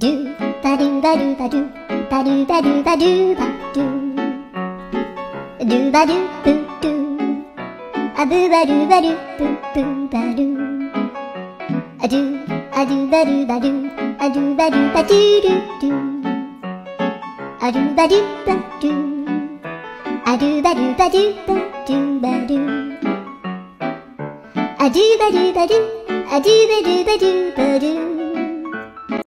do ba do ba do ba do ba do ba do ba do ba do do ba do boo do a boo ba do boo boo ba do a do ba do a do ba do ba do do do a do ba do ba do a do ba do ba do ba do ba do a do ba do ba do a do ba do ba do ba do